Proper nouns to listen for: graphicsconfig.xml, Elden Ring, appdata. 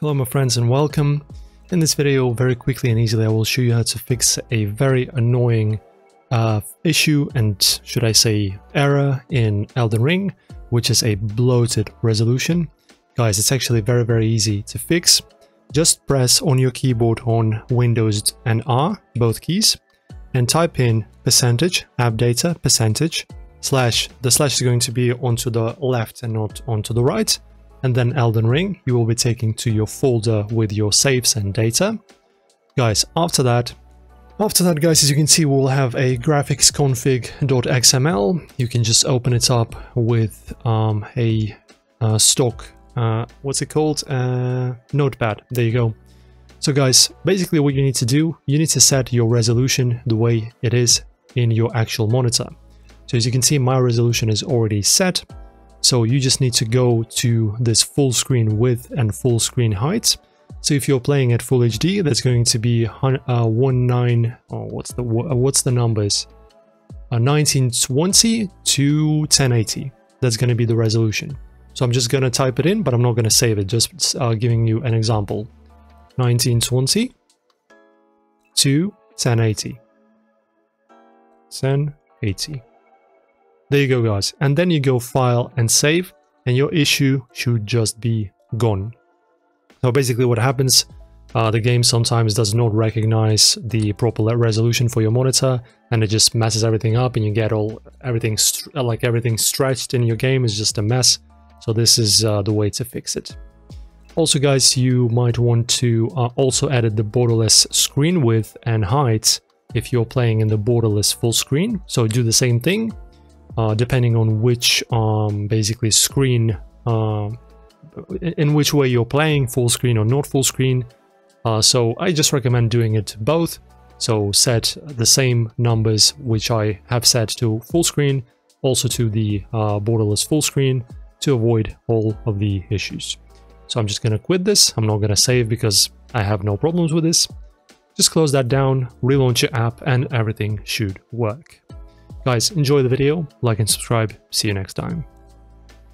Hello my friends and welcome. In this video, very quickly and easily, I will show you how to fix a very annoying issue and should I say error in Elden Ring, which is a bloated resolution. Guys, it's actually very easy to fix. Just press on your keyboard on Windows and R, both keys, and type in %appdata%, the slash is going to be onto the left and not onto the right, and then Elden Ring, you will be taken to your folder with your saves and data. Guys, after that, guys, as you can see, we'll have a graphicsconfig.xml. You can just open it up with a stock, what's it called? Notepad, there you go. So guys, basically what you need to do, you need to set your resolution the way it is in your actual monitor. So as you can see, my resolution is already set. So you just need to go to this full screen width and full screen height. So if you're playing at full HD, that's going to be 19. Oh, what's the numbers? 1920 to 1080. That's going to be the resolution. So I'm just going to type it in, but I'm not going to save it. Just giving you an example. 1920 to 1080. 1080. There you go, guys, and then you go file and save, and your issue should just be gone. So basically what happens, the game sometimes does not recognize the proper resolution for your monitor, and it just messes everything up, and you get everything stretched in your game. It's just a mess. So this is the way to fix it. Also, guys, you might want to also edit the borderless screen width and height if you're playing in the borderless full screen. So do the same thing. Depending on which basically screen, in which way you're playing, full screen or not full screen. So I just recommend doing it both. So set the same numbers which I have set to full screen, also to the borderless full screen, to avoid all of the issues. So I'm just going to quit this. I'm not going to save because I have no problems with this. Just close that down, relaunch your app, and everything should work. Guys, enjoy the video, like and subscribe, see you next time.